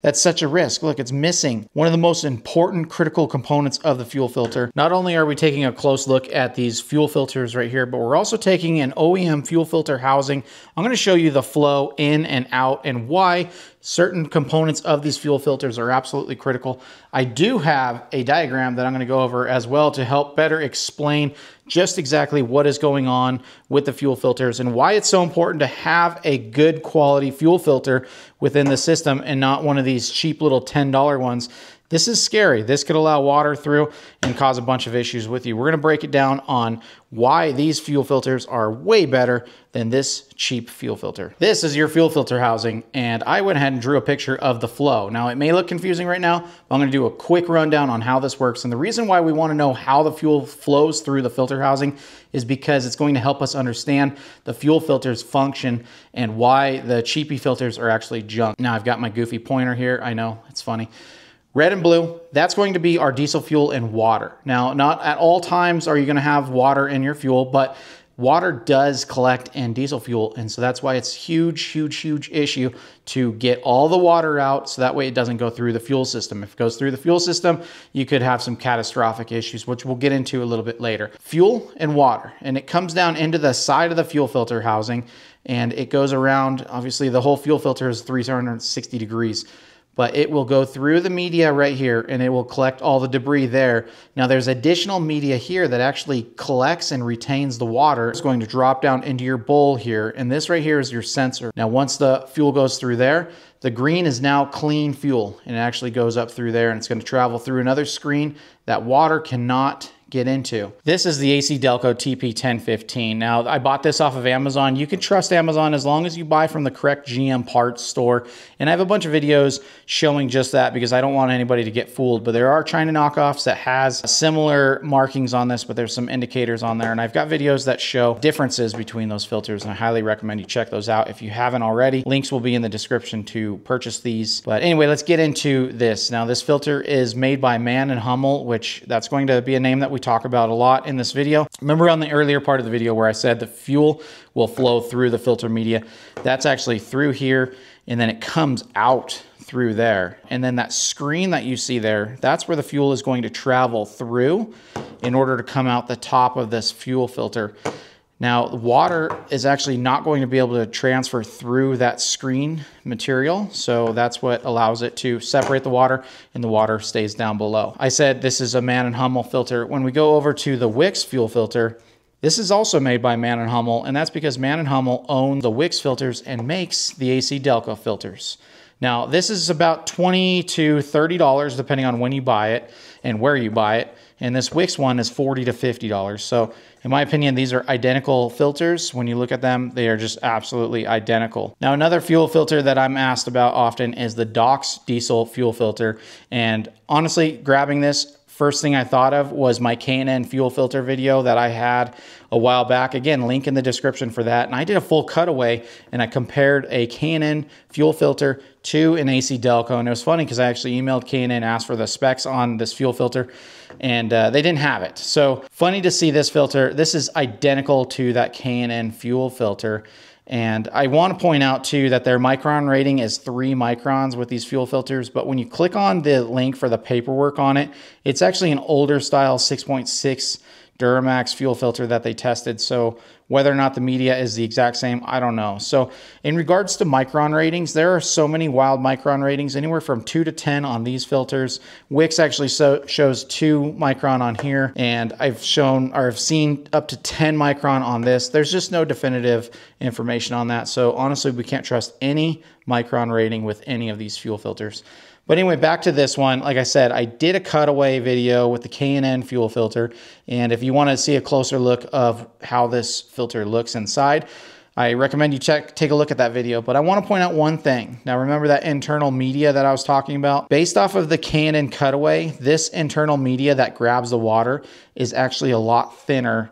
That's such a risk. Look, it's missing one of the most important critical components of the fuel filter. Not only are we taking a close look at these fuel filters right here, but we're also taking an OEM fuel filter housing. I'm going to show you the flow in and out and why certain components of these fuel filters are absolutely critical. I do have a diagram that I'm going to go over as well to help better explain just exactly what is going on with the fuel filters and why it's so important to have a good quality fuel filter within the system and not one of these cheap little $10 ones. This is scary. This could allow water through and cause a bunch of issues with you. We're going to break it down on why these fuel filters are way better than this cheap fuel filter. This is your fuel filter housing, and I went ahead and drew a picture of the flow. Now, it may look confusing right now, but I'm going to do a quick rundown on how this works. And the reason why we want to know how the fuel flows through the filter housing is because it's going to help us understand the fuel filter's function and why the cheapy filters are actually junk. Now, I've got my goofy pointer here. I know, it's funny. Red and blue, that's going to be our diesel fuel and water. Now, not at all times are you going to have water in your fuel, but water does collect in diesel fuel. And so that's why it's huge, huge, huge issue to get all the water out so that way it doesn't go through the fuel system. If it goes through the fuel system, you could have some catastrophic issues, which we'll get into a little bit later. Fuel and water, and it comes down into the side of the fuel filter housing and it goes around. Obviously, the whole fuel filter is 360 degrees. But it will go through the media right here and it will collect all the debris there. Now there's additional media here that actually collects and retains the water. It's going to drop down into your bowl here. And this right here is your sensor. Now once the fuel goes through there, the green is now clean fuel and it actually goes up through there and it's going to travel through another screen that water cannot get into. This is the AC Delco TP1015. Now, I bought this off of Amazon. You can trust Amazon as long as you buy from the correct GM parts store. And I have a bunch of videos showing just that because I don't want anybody to get fooled, but there are China knockoffs that has similar markings on this, but there's some indicators on there. And I've got videos that show differences between those filters. And I highly recommend you check those out if you haven't already. Links will be in the description to purchase these. But anyway, let's get into this. Now, this filter is made by Mann and Hummel, which that's going to be a name that we talk about a lot in this video. Remember on the earlier part of the video where I said the fuel will flow through the filter media? That's actually through here and then it comes out through there. And then that screen that you see there, that's where the fuel is going to travel through in order to come out the top of this fuel filter. Now, water is actually not going to be able to transfer through that screen material. So that's what allows it to separate the water and the water stays down below. I said this is a Mann and Hummel filter. When we go over to the Wix fuel filter, this is also made by Mann and Hummel, and that's because Mann and Hummel own the Wix filters and makes the AC Delco filters. Now, this is about $20 to $30 depending on when you buy it and where you buy it. And this Wix one is $40 to $50. So in my opinion, these are identical filters. When you look at them, they are just absolutely identical. Now, another fuel filter that I'm asked about often is the Doc's Diesel fuel filter. And honestly, grabbing this, first thing I thought of was my K&N fuel filter video that I had a while back. Again, link in the description for that. And I did a full cutaway and I compared a K&N fuel filter to an AC Delco. And it was funny because I actually emailed K&N, asked for the specs on this fuel filter, and they didn't have it. So funny to see this filter. This is identical to that K&N fuel filter. And I want to point out too that their micron rating is 3 microns with these fuel filters. But when you click on the link for the paperwork on it, it's actually an older style 6.6 Duramax fuel filter that they tested. So whether or not the media is the exact same, I don't know. So in regards to micron ratings, there are so many wild micron ratings, anywhere from 2 to 10 on these filters. Wix actually shows 2 micron on here, and I've seen up to 10 micron on this. There's just no definitive information on that. So honestly, we can't trust any micron rating with any of these fuel filters. But anyway, back to this one. Like I said, I did a cutaway video with the K&N fuel filter. And if you want to see a closer look of how this filter looks inside, I recommend you take a look at that video, but I want to point out one thing. Now, remember that internal media that I was talking about? Based off of the K&N cutaway, this internal media that grabs the water is actually a lot thinner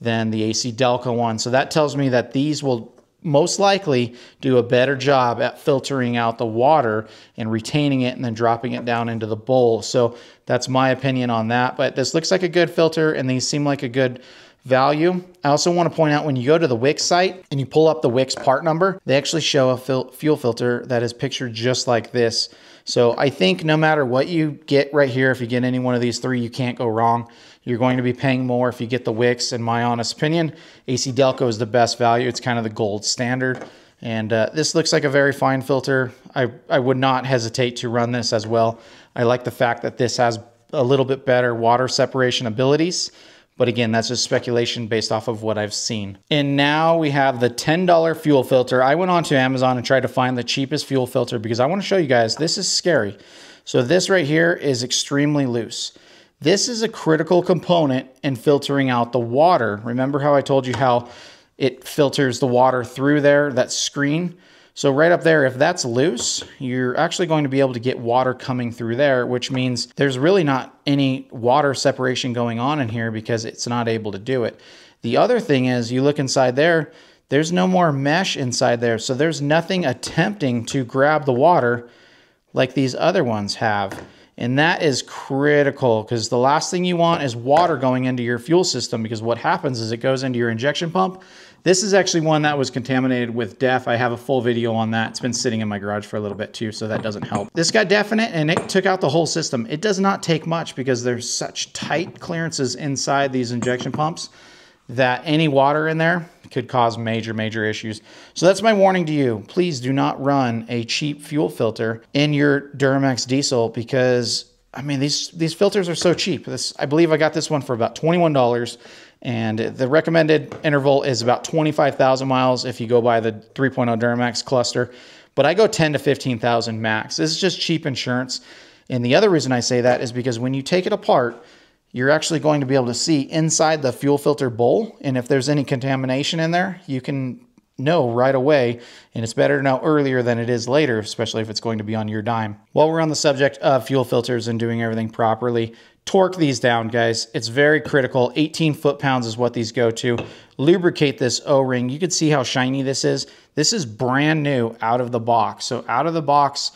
than the AC Delco one. So that tells me that these will most likely do a better job at filtering out the water and retaining it and then dropping it down into the bowl. So that's my opinion on that. But this looks like a good filter and these seem like a good value. I also want to point out, when you go to the Wix site and you pull up the Wix part number, they actually show a fuel filter that is pictured just like this. So I think no matter what you get right here, if you get any one of these three, you can't go wrong. You're going to be paying more if you get the Wix. In my honest opinion, AC Delco is the best value. It's kind of the gold standard. And this looks like a very fine filter. I would not hesitate to run this as well. I like the fact that this has a little bit better water separation abilities. But again, that's just speculation based off of what I've seen. And now we have the $10 fuel filter. I went onto Amazon and tried to find the cheapest fuel filter because I want to show you guys, this is scary. So this right here is extremely loose. This is a critical component in filtering out the water. Remember how I told you how it filters the water through there, that screen? So right up there, if that's loose, you're actually going to be able to get water coming through there, which means there's really not any water separation going on in here because it's not able to do it. The other thing is, you look inside there, there's no more mesh inside there. So there's nothing attempting to grab the water like these other ones have. And that is critical, because the last thing you want is water going into your fuel system, because what happens is it goes into your injection pump. This is actually one that was contaminated with DEF. I have a full video on that. It's been sitting in my garage for a little bit too, so that doesn't help. This got DEF in it and it took out the whole system. It does not take much because there's such tight clearances inside these injection pumps that any water in there could cause major, major issues. So that's my warning to you. Please do not run a cheap fuel filter in your Duramax diesel, because I mean, these filters are so cheap. This, I believe I got this one for about $21, and the recommended interval is about 25,000 miles if you go by the 3.0 Duramax cluster, but I go 10 to 15,000 max. This is just cheap insurance. And the other reason I say that is because when you take it apart, you're actually going to be able to see inside the fuel filter bowl. And if there's any contamination in there, you can know right away. And it's better to know earlier than it is later, especially if it's going to be on your dime. While we're on the subject of fuel filters and doing everything properly, torque these down, guys. It's very critical. 18 foot-pounds is what these go to. Lubricate this O-ring. You can see how shiny this is. This is brand new out of the box. So out of the box,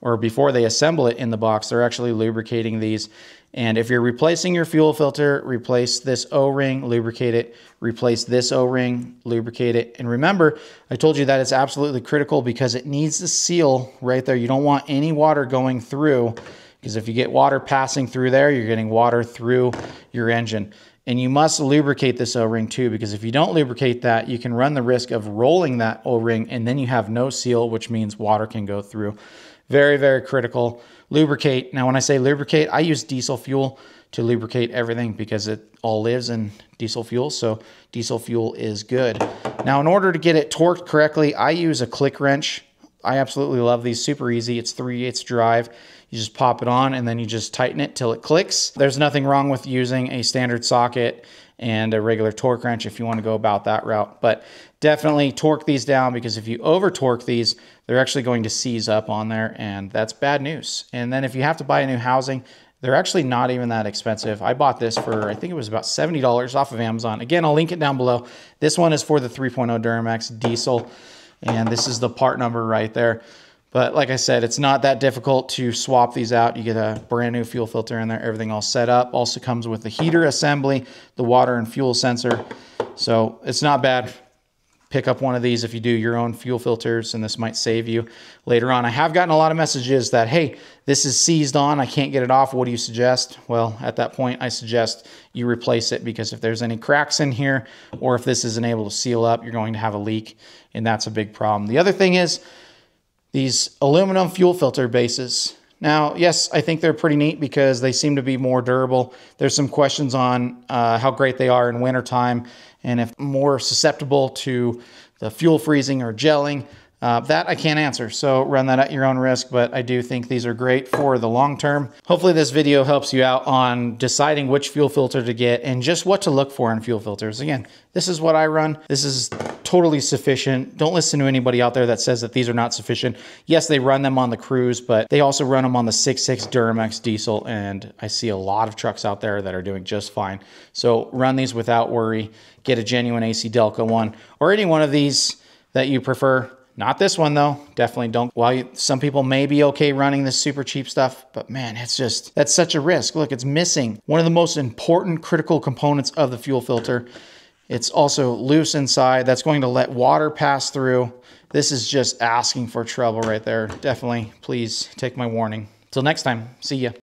or before they assemble it in the box, they're actually lubricating these. And if you're replacing your fuel filter, replace this O-ring, lubricate it, replace this O-ring, lubricate it. And remember, I told you that it's absolutely critical because it needs to seal right there. You don't want any water going through, because if you get water passing through there, you're getting water through your engine. And you must lubricate this O-ring too, because if you don't lubricate that, you can run the risk of rolling that O-ring and then you have no seal, which means water can go through. Very, very critical. Lubricate. Now, when I say lubricate, I use diesel fuel to lubricate everything because it all lives in diesel fuel. So diesel fuel is good. Now, in order to get it torqued correctly, I use a click wrench. I absolutely love these, super easy. It's 3/8 drive. You just pop it on and then you just tighten it till it clicks. There's nothing wrong with using a standard socket and a regular torque wrench if you want to go about that route, but definitely torque these down, because if you over torque these, they're actually going to seize up on there, and that's bad news. And then if you have to buy a new housing, they're actually not even that expensive. I bought this for, I think it was about $70 off of Amazon. Again, I'll link it down below. This one is for the 3.0 Duramax diesel, and this is the part number right there. But like I said, it's not that difficult to swap these out. You get a brand new fuel filter in there, everything all set up. Also comes with the heater assembly, the water and fuel sensor. So it's not bad. Pick up one of these if you do your own fuel filters, and this might save you later on. I have gotten a lot of messages that, hey, this is seized on, I can't get it off, what do you suggest? Well, at that point, I suggest you replace it, because if there's any cracks in here, or if this isn't able to seal up, you're going to have a leak, and that's a big problem. The other thing is these aluminum fuel filter bases. Now, yes, I think they're pretty neat because they seem to be more durable. There's some questions on how great they are in wintertime, and if more susceptible to the fuel freezing or gelling. That I can't answer, so run that at your own risk, but I do think these are great for the long term. Hopefully this video helps you out on deciding which fuel filter to get and just what to look for in fuel filters. Again, this is what I run. This is totally sufficient. Don't listen to anybody out there that says that these are not sufficient. Yes, they run them on the Cruise, but they also run them on the 6.6 Duramax diesel, and I see a lot of trucks out there that are doing just fine. So run these without worry. Get a genuine AC Delco one, or any one of these that you prefer. Not this one though, definitely don't. While some people may be okay running this super cheap stuff, but man, it's just, that's such a risk. Look, it's missing one of the most important critical components of the fuel filter. It's also loose inside. That's going to let water pass through. This is just asking for trouble right there. Definitely, please take my warning. Till next time, see ya.